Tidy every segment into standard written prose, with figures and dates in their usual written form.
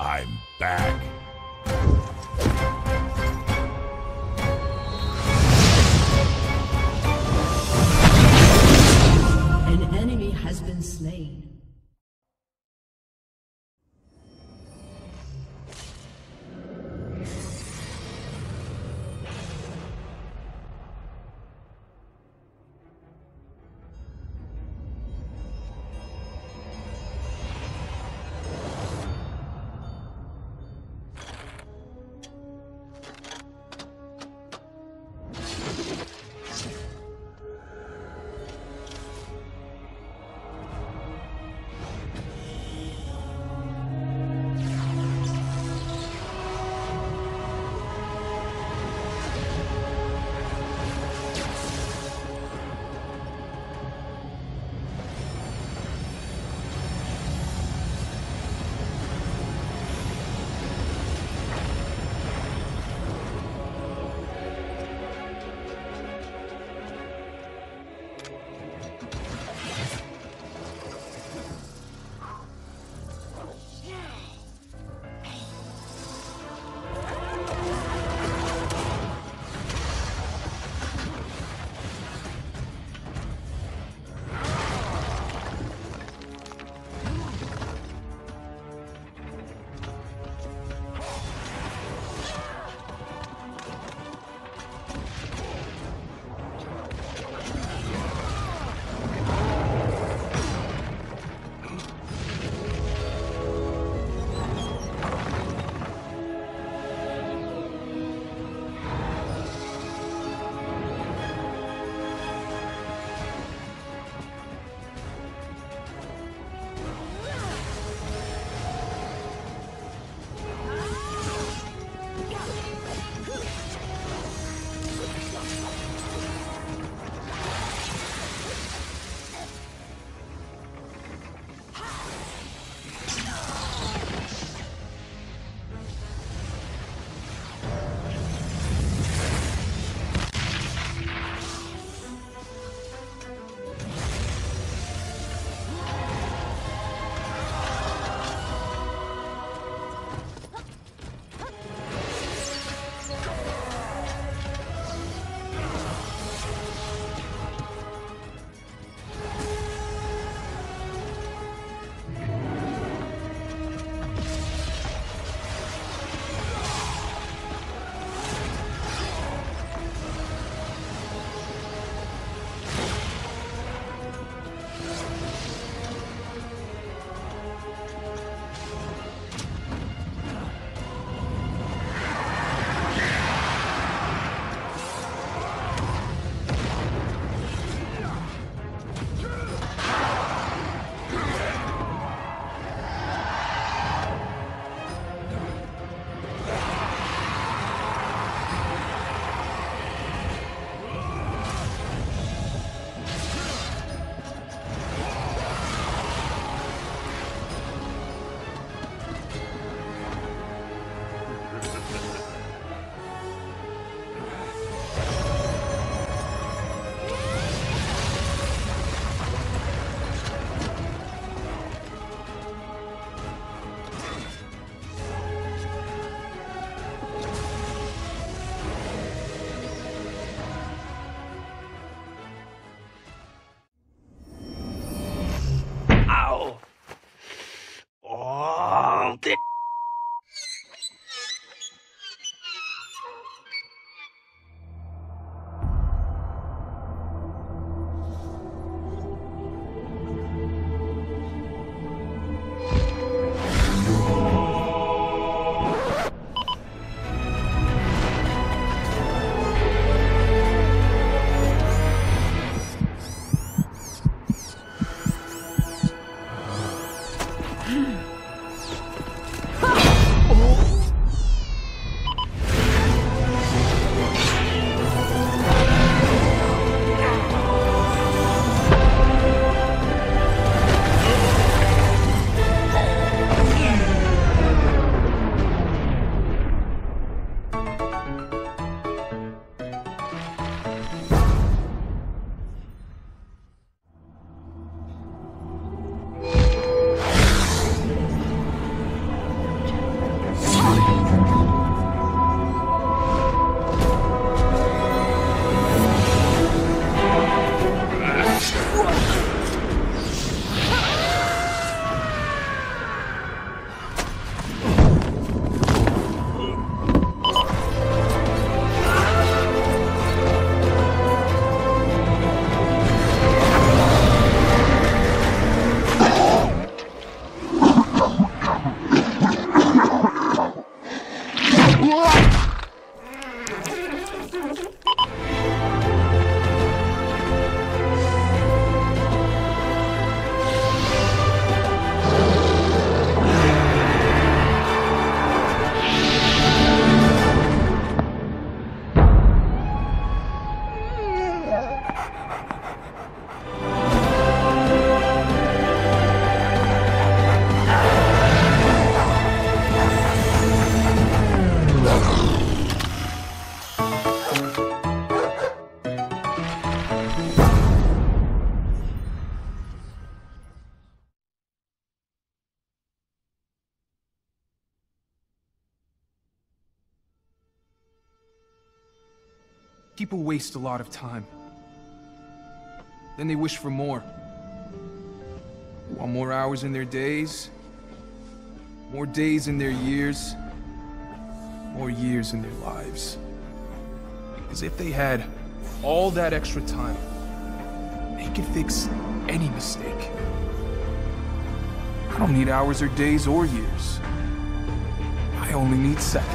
I'm back. An enemy has been slain. People waste a lot of time. Then they wish for more. Want more hours in their days, more days in their years, more years in their lives. As if they had all that extra time, they could fix any mistake. I don't need hours or days or years. I only need seconds.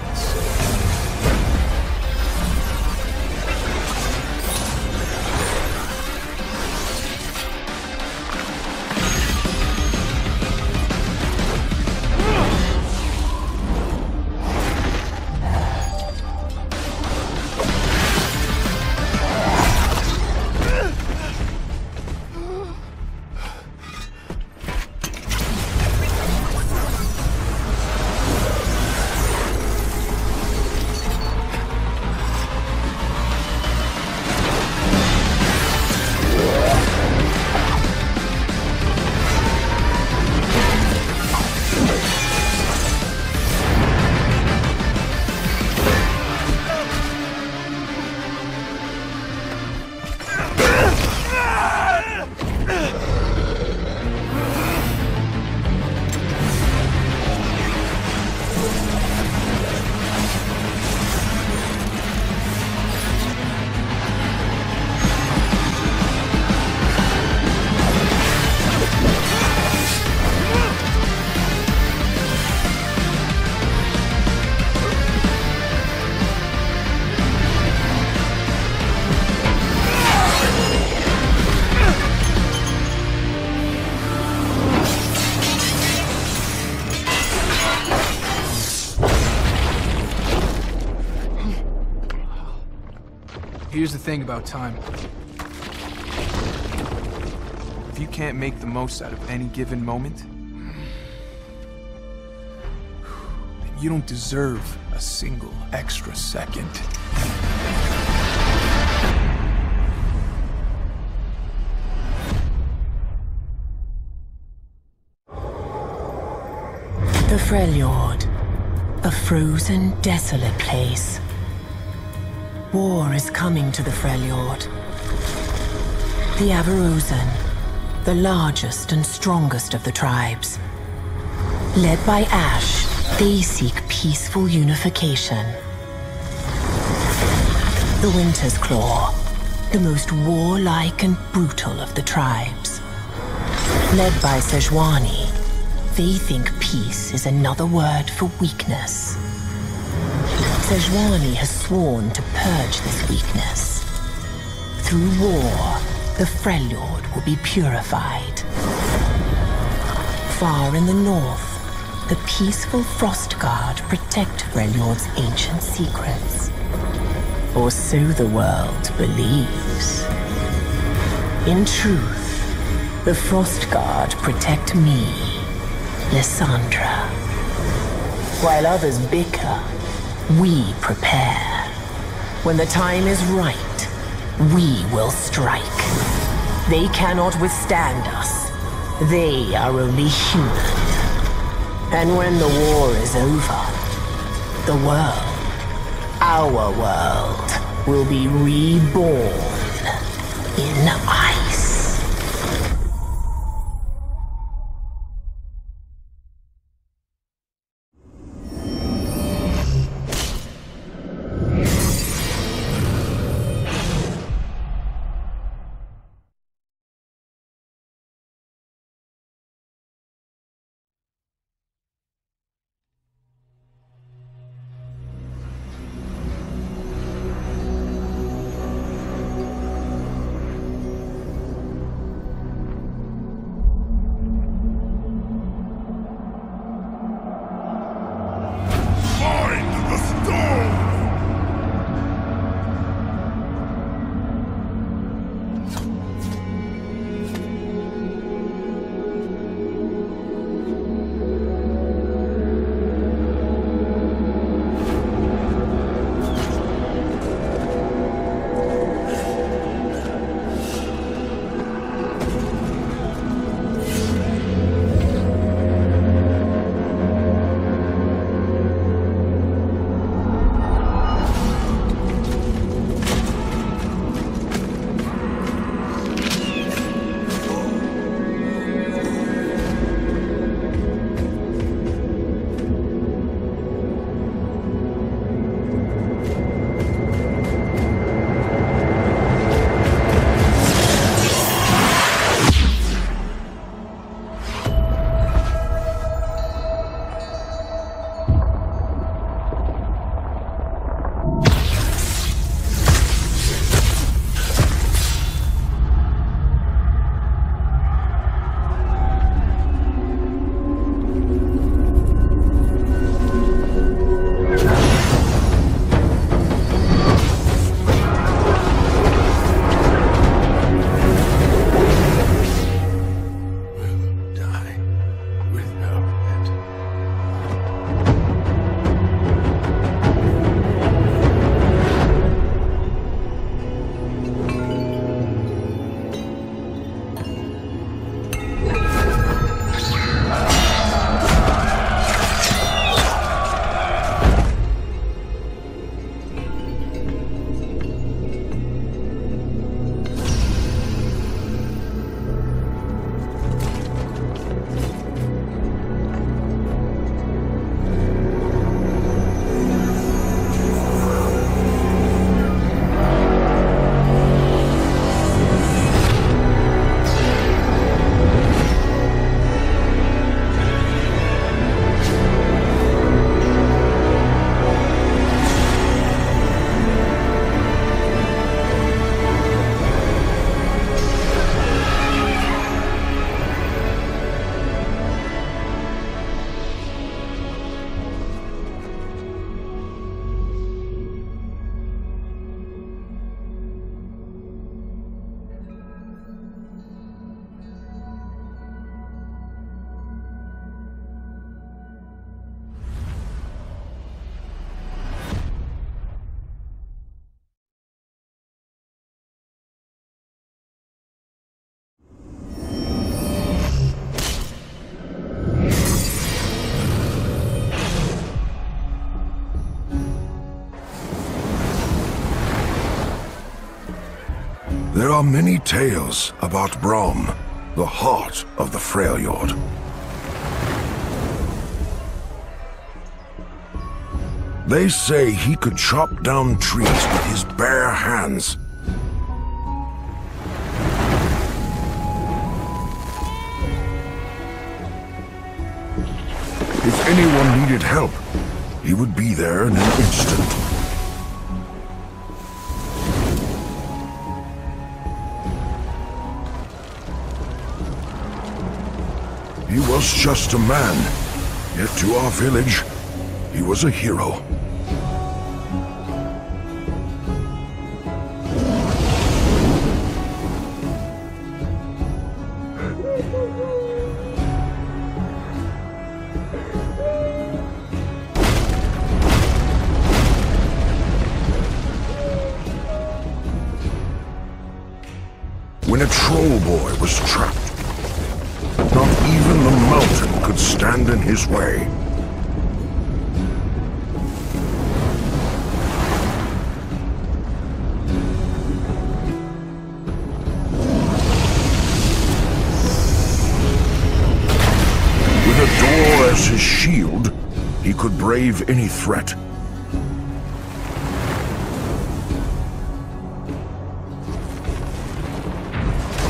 Here's the thing about time. If you can't make the most out of any given moment, then you don't deserve a single extra second. The Freljord, a frozen, desolate place. War is coming to the Freljord. The Avarosan, the largest and strongest of the tribes. Led by Ash, they seek peaceful unification. The Winter's Claw, the most warlike and brutal of the tribes. Led by Sejuani, they think peace is another word for weakness. Sejuani has sworn to purge this weakness. Through war, the Freljord will be purified. Far in the north, the peaceful Frostguard protect Freljord's ancient secrets. Or so the world believes. In truth, the Frostguard protect me, Lysandra. While others bicker, we prepare. When the time is right, we will strike. They cannot withstand us. They are only human. And when the war is over, the world, our world, will be reborn in ice. There are many tales about Braum, the heart of the Freljord. They say he could chop down trees with his bare hands. If anyone needed help, he would be there in an instant. He was just a man, yet to our village, he was a hero. When a troll boy was trapped, not even the mountain could stand in his way. With a door as his shield, he could brave any threat.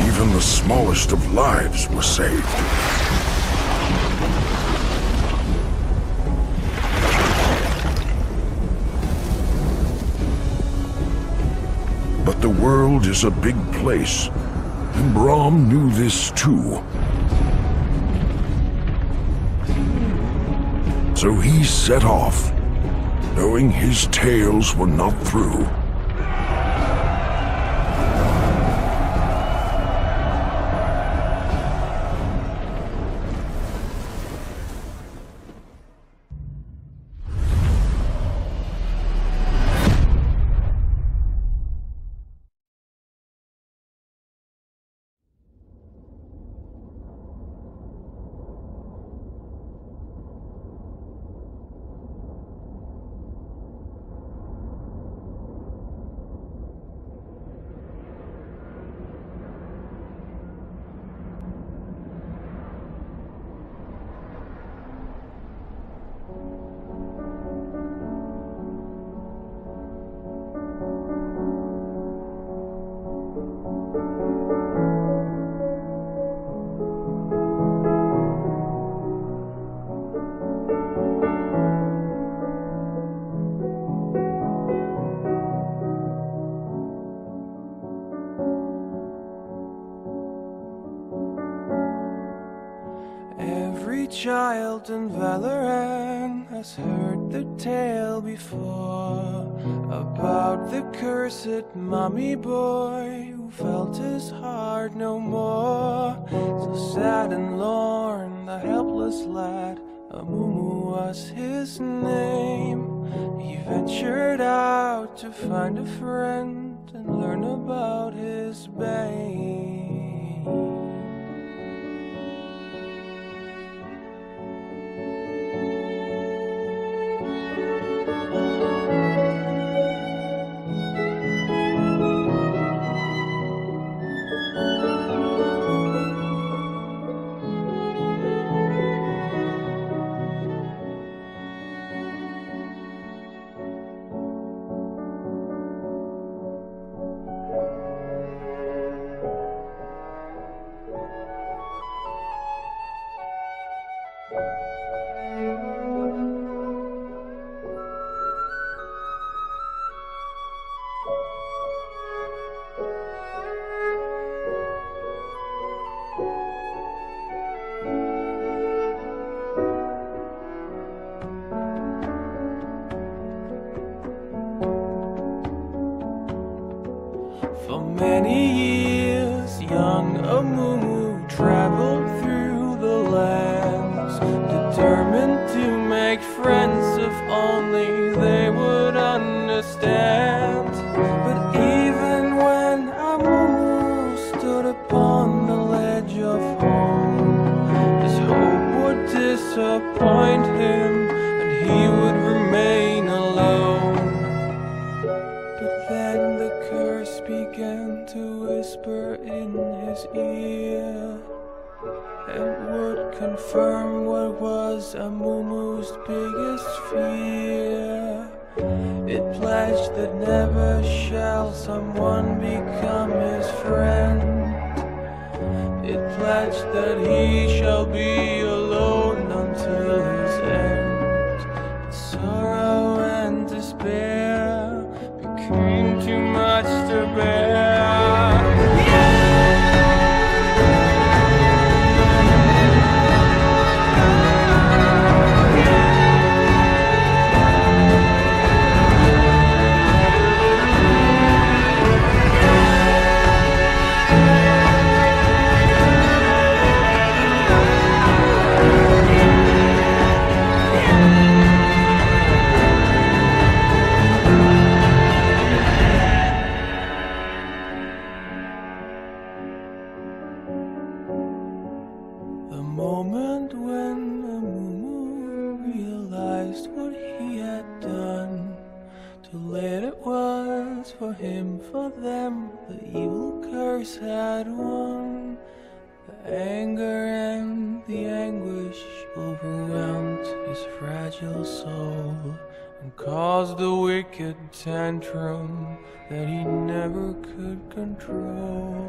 Even the smallest of lives were saved. But the world is a big place, and Braum knew this too. So he set off, knowing his tales were not through. Child in Valorant has heard the tale before about the cursed mummy boy who felt his heart no more. So sad and lorn, the helpless lad, Amumu was his name. He ventured out to find a friend and learn about his bane. It pledged that never shall someone become his friend. It pledged that he shall be alone until his end. But sorrow and despair became too much to bear. Tantrum that he never could control.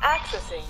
Accessing.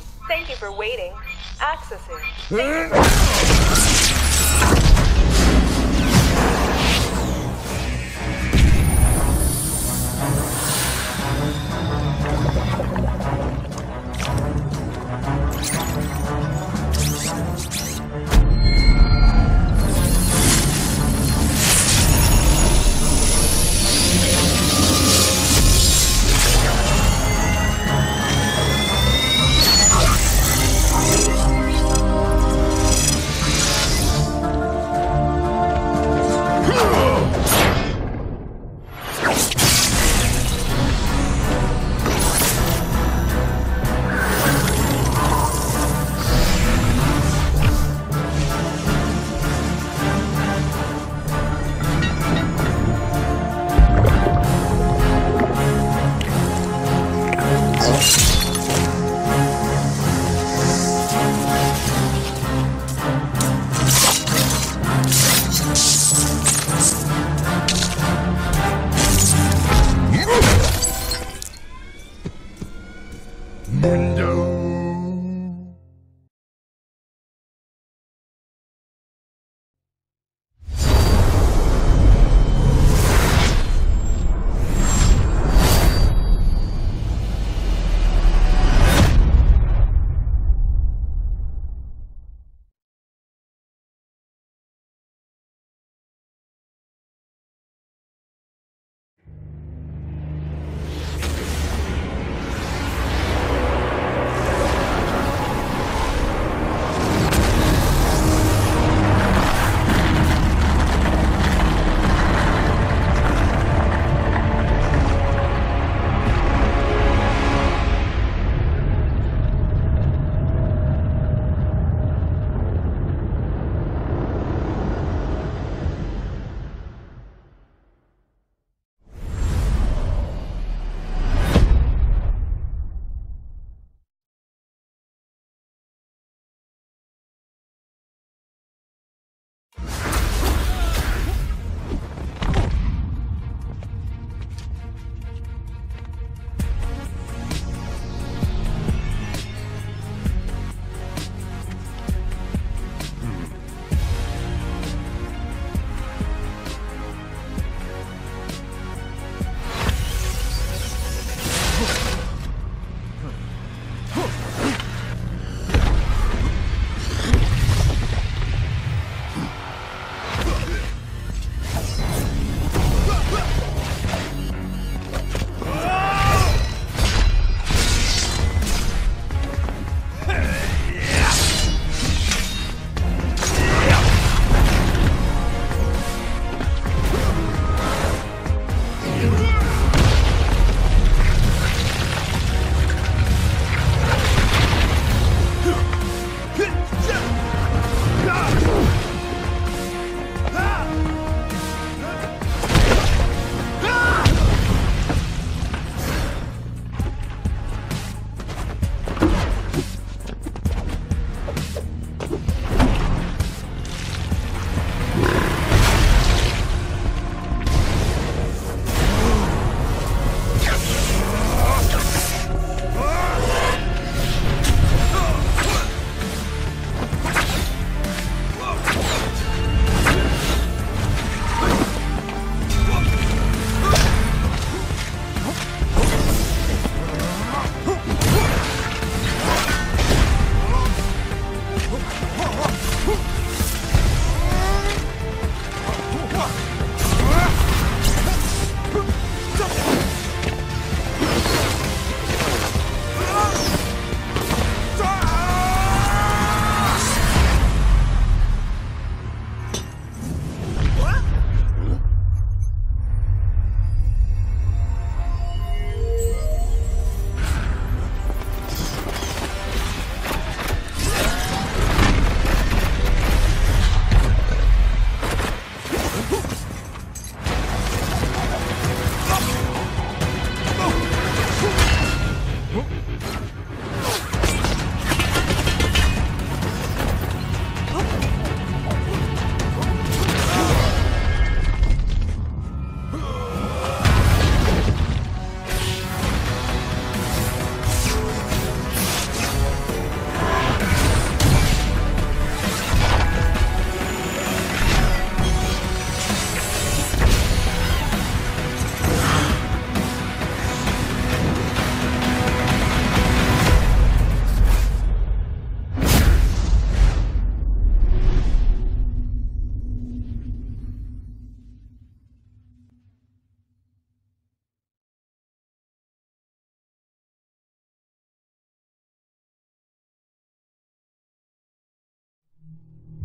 window.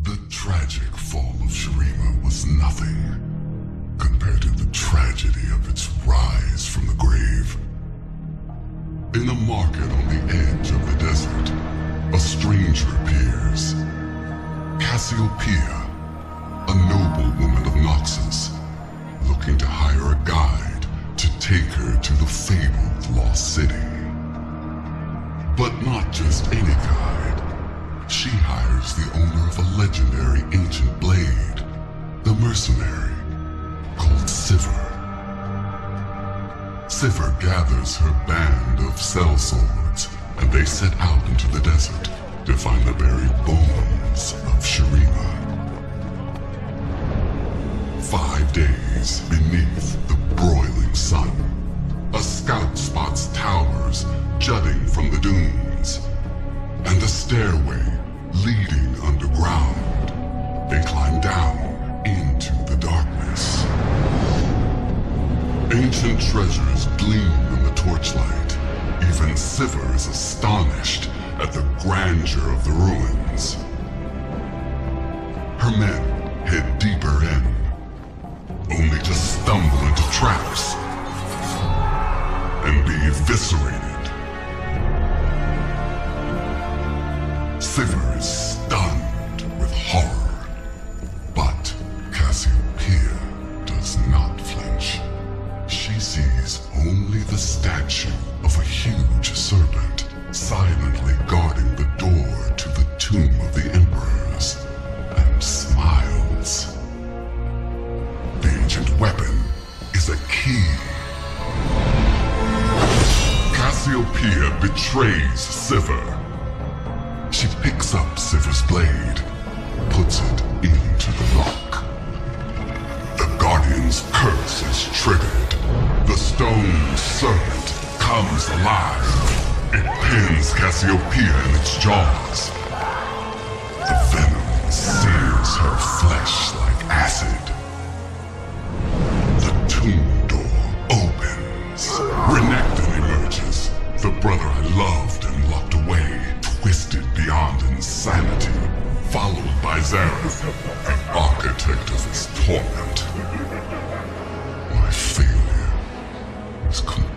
The tragic fall of Shurima was nothing compared to the tragedy of its rise from the grave. In a market on the edge of the desert, a stranger appears. Cassiopeia, a noble woman of Noxus, looking to hire a guide to take her to the fabled lost city. But not just any guide. She hires the owner of a legendary ancient blade, the mercenary, called Sivir. Sivir gathers her band of sellswords and they set out into the desert to find the buried bones of Shurima. 5 days beneath the broiling sun, a scout spots towers jutting from the dunes, and a stairway leading underground. They climb down into the darkness. Ancient treasures gleam in the torchlight. Even Sivir is astonished at the grandeur of the ruins. Her men head deeper in, only to stumble into traps and be eviscerated. Sivir is stunned with horror, but Cassiopeia does not flinch. She sees only the statue of a huge serpent silently guarding the door to the tomb of the emperors, and smiles. The ancient weapon is a key. Cassiopeia betrays Sivir. She picks up Sivir's blade, puts it into the lock. The Guardian's curse is triggered. The stone serpent comes alive. It pins Cassiopeia in its jaws. The venom sears her flesh like acid. The tomb door opens. Renekton emerges, the brother I loved and locked away. Twisted beyond insanity, followed by Zareth, the architect of his torment. My failure is complete.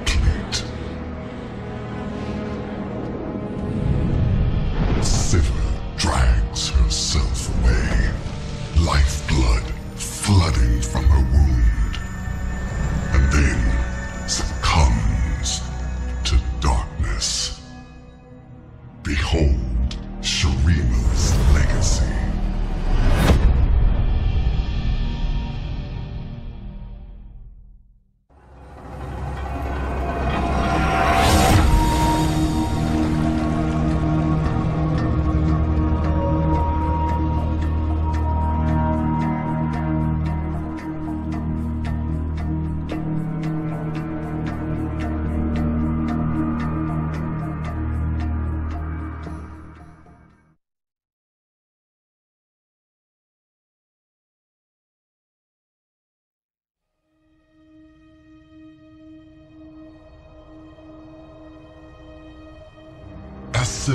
Sivir drags herself away, lifeblood flooding from her wound, and then succumbs to darkness. Behold Shurima's legacy.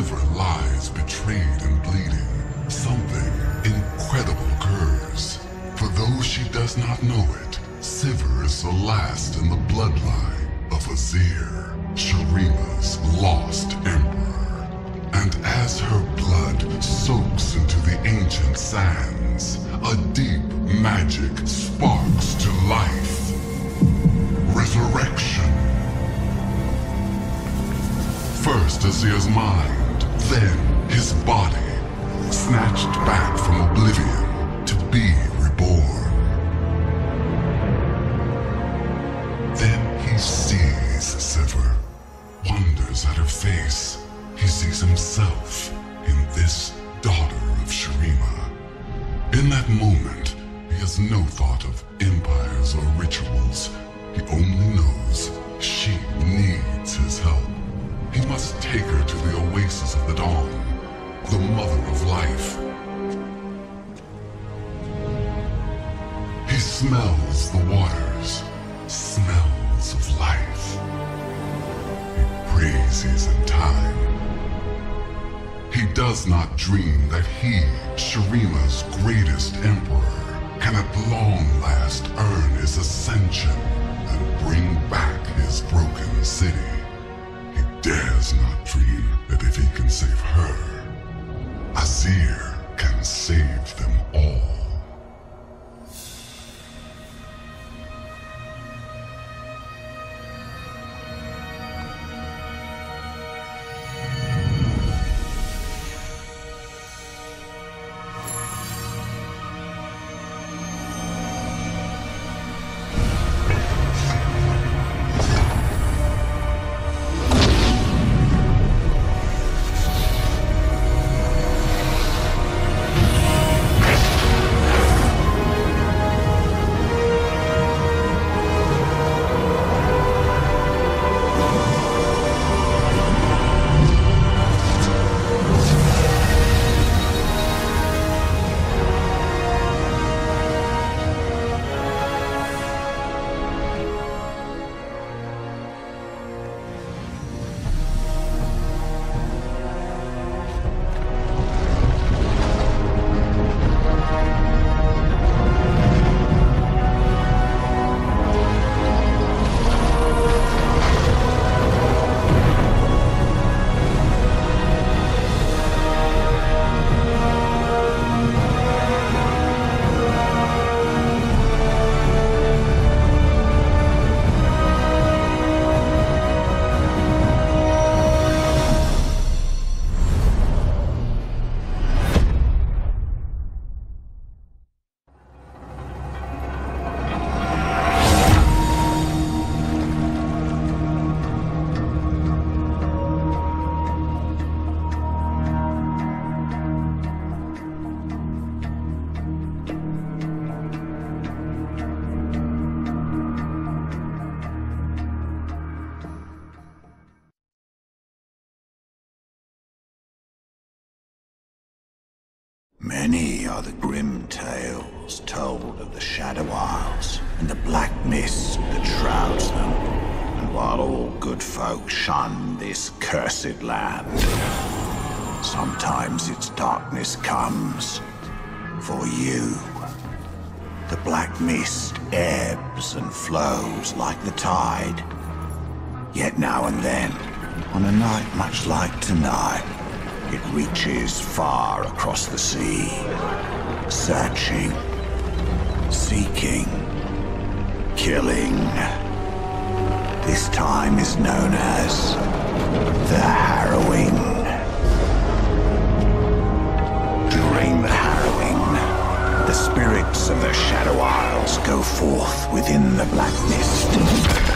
Sivir lies betrayed and bleeding. Something incredible occurs. For though she does not know it, Sivir is the last in the bloodline of Azir, Shurima's lost emperor. And as her blood soaks into the ancient sands, a deep magic sparks to life. Resurrection. First Azir's mind, then his body, snatched back from oblivion to be reborn. Then he sees Sivir, wonders at her face. He sees himself in this daughter of Shurima. In that moment, he has no thought of empires or rituals. He only knows she needs his help. He must take her to the oasis of the dawn, the mother of life. He smells the waters, smells of life. He prays he's in time. He does not dream that he, Shurima's greatest emperor, can at long last earn his ascension and bring back his broken city. Dares not dream that if he can save her, Azir can save them all. Many are the grim tales told of the Shadow Isles and the black mist that shrouds them. And while all good folk shun this cursed land, sometimes its darkness comes for you. The black mist ebbs and flows like the tide. Yet now and then, on a night much like tonight, it reaches far across the sea, searching, seeking, killing. This time is known as the Harrowing. During the Harrowing, the spirits of the Shadow Isles go forth within the black mist.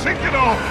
Take it off!